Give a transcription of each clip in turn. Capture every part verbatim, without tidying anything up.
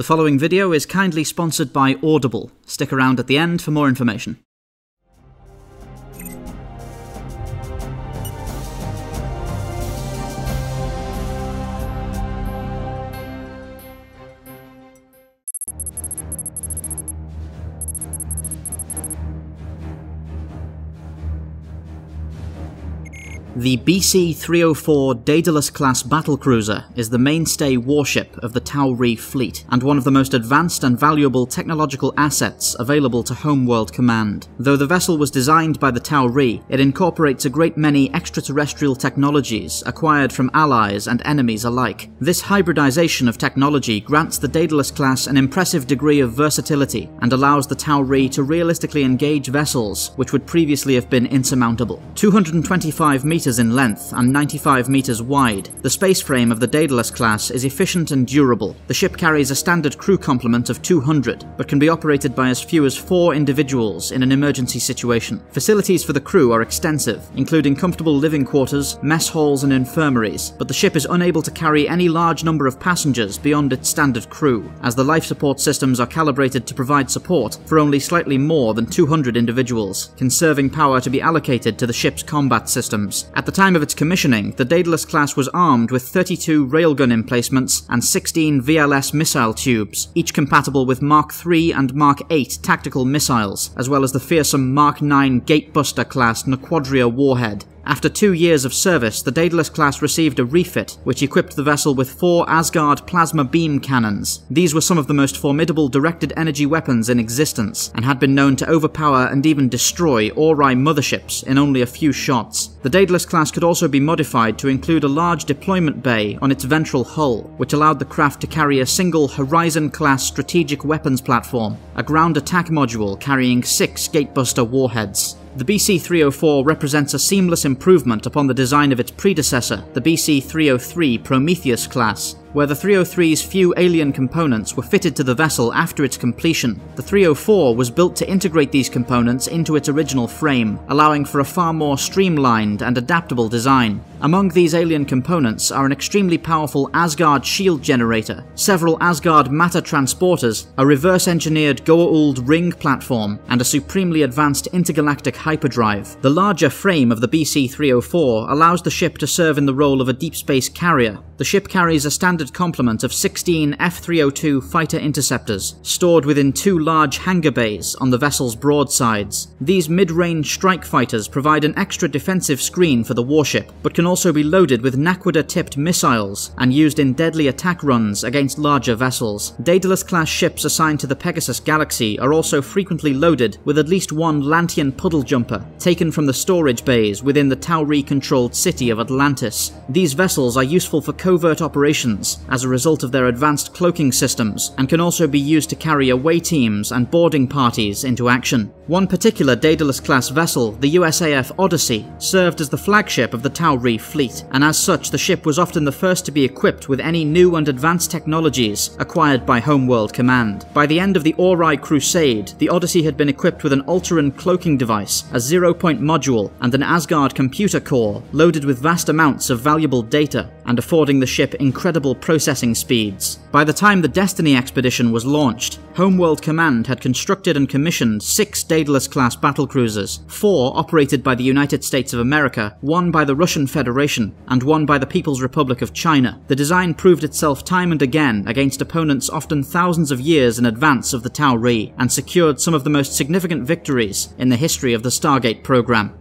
The following video is kindly sponsored by Audible. Stick around at the end for more information. The B C three oh four Daedalus Class battlecruiser is the mainstay warship of the Tau'ri fleet, and one of the most advanced and valuable technological assets available to Homeworld Command. Though the vessel was designed by the Tau'ri, it incorporates a great many extraterrestrial technologies acquired from allies and enemies alike. This hybridization of technology grants the Daedalus Class an impressive degree of versatility, and allows the Tau'ri to realistically engage vessels which would previously have been insurmountable. two hundred twenty-five meters in length and ninety-five meters wide, the spaceframe of the Daedalus class is efficient and durable. The ship carries a standard crew complement of two hundred, but can be operated by as few as four individuals in an emergency situation. Facilities for the crew are extensive, including comfortable living quarters, mess halls and infirmaries, but the ship is unable to carry any large number of passengers beyond its standard crew, as the life support systems are calibrated to provide support for only slightly more than two hundred individuals, conserving power to be allocated to the ship's combat systems. At the time of its commissioning, the Daedalus class was armed with thirty-two railgun emplacements and sixteen V L S missile tubes, each compatible with Mark three and Mark eight tactical missiles, as well as the fearsome Mark nine Gatebuster class Naquadria warhead. After two years of service, the Daedalus class received a refit, which equipped the vessel with four Asgard plasma beam cannons. These were some of the most formidable directed energy weapons in existence, and had been known to overpower and even destroy Ori motherships in only a few shots. The Daedalus class could also be modified to include a large deployment bay on its ventral hull, which allowed the craft to carry a single Horizon-class strategic weapons platform, a ground attack module carrying six Gatebuster warheads. The B C three oh four represents a seamless improvement upon the design of its predecessor, the B C three oh three Prometheus class, where the three oh three's few alien components were fitted to the vessel after its completion. The three oh four was built to integrate these components into its original frame, allowing for a far more streamlined and adaptable design. Among these alien components are an extremely powerful Asgard shield generator, several Asgard matter transporters, a reverse-engineered Goa'uld ring platform, and a supremely advanced intergalactic hyperdrive. The larger frame of the B C three oh four allows the ship to serve in the role of a deep space carrier. The ship carries a standard complement of sixteen F three oh two fighter interceptors, stored within two large hangar bays on the vessel's broadsides. These mid-range strike fighters provide an extra defensive screen for the warship, but can also be loaded with Naquida-tipped missiles and used in deadly attack runs against larger vessels. Daedalus-class ships assigned to the Pegasus Galaxy are also frequently loaded with at least one Lantean puddle jumper, taken from the storage bays within the Tau'ri-controlled city of Atlantis. These vessels are useful for covert operations, as a result of their advanced cloaking systems, and can also be used to carry away teams and boarding parties into action. One particular Daedalus-class vessel, the U S A F Odyssey, served as the flagship of the Tau'ri fleet, and as such the ship was often the first to be equipped with any new and advanced technologies acquired by Homeworld Command. By the end of the Ori Crusade, the Odyssey had been equipped with an Alteran cloaking device, a zero-point module, and an Asgard computer core, loaded with vast amounts of valuable data, and affording the ship incredible processing speeds. By the time the Destiny expedition was launched, Homeworld Command had constructed and commissioned six Daedalus-class battlecruisers, four operated by the United States of America, one by the Russian Federation, and one by the People's Republic of China. The design proved itself time and again against opponents often thousands of years in advance of the Tau'ri, and secured some of the most significant victories in the history of the Stargate program.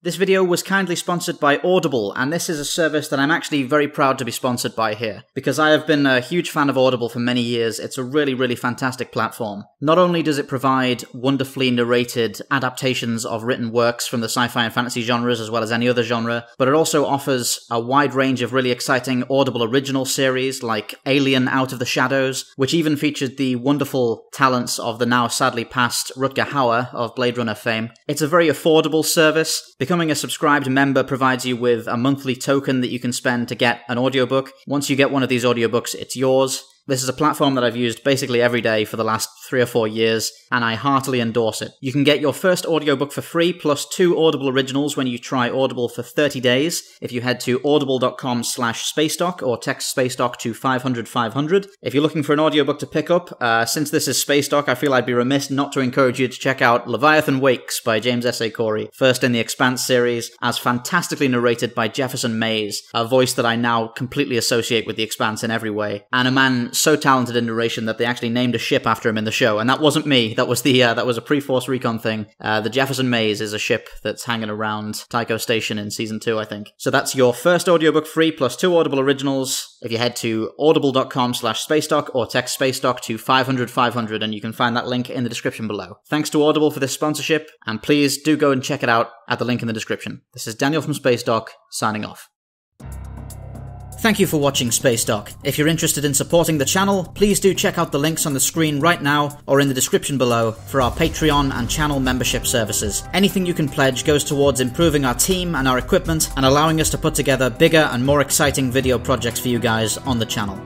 This video was kindly sponsored by Audible, and this is a service that I'm actually very proud to be sponsored by here, because I have been a huge fan of Audible for many years. It's a really, really fantastic platform. Not only does it provide wonderfully narrated adaptations of written works from the sci-fi and fantasy genres as well as any other genre, but it also offers a wide range of really exciting Audible original series like Alien Out of the Shadows, which even featured the wonderful talents of the now sadly passed Rutger Hauer of Blade Runner fame. It's a very affordable service. Becoming a subscribed member provides you with a monthly token that you can spend to get an audiobook. Once you get one of these audiobooks, it's yours. This is a platform that I've used basically every day for the last three or four years, and I heartily endorse it. You can get your first audiobook for free, plus two Audible originals when you try Audible for thirty days, if you head to audible.com slash spacedock, or text spacedock to five hundred five hundred. If you're looking for an audiobook to pick up, uh, since this is Spacedock, I feel I'd be remiss not to encourage you to check out Leviathan Wakes by James S. A. Corey, first in the Expanse series, as fantastically narrated by Jefferson Mays, a voice that I now completely associate with the Expanse in every way, and a man so talented in narration that they actually named a ship after him in the show, and that wasn't me. That was the uh, that was a pre-Force Recon thing. Uh, the Jefferson Mays is a ship that's hanging around Tycho Station in season two, I think. So that's your first audiobook free plus two Audible originals. If you head to audible.com slash spacedock or text spacedock to five hundred five hundred, and you can find that link in the description below. Thanks to Audible for this sponsorship, and please do go and check it out at the link in the description. This is Daniel from Spacedock signing off. Thank you for watching Spacedock. If you're interested in supporting the channel, please do check out the links on the screen right now or in the description below for our Patreon and channel membership services. Anything you can pledge goes towards improving our team and our equipment and allowing us to put together bigger and more exciting video projects for you guys on the channel.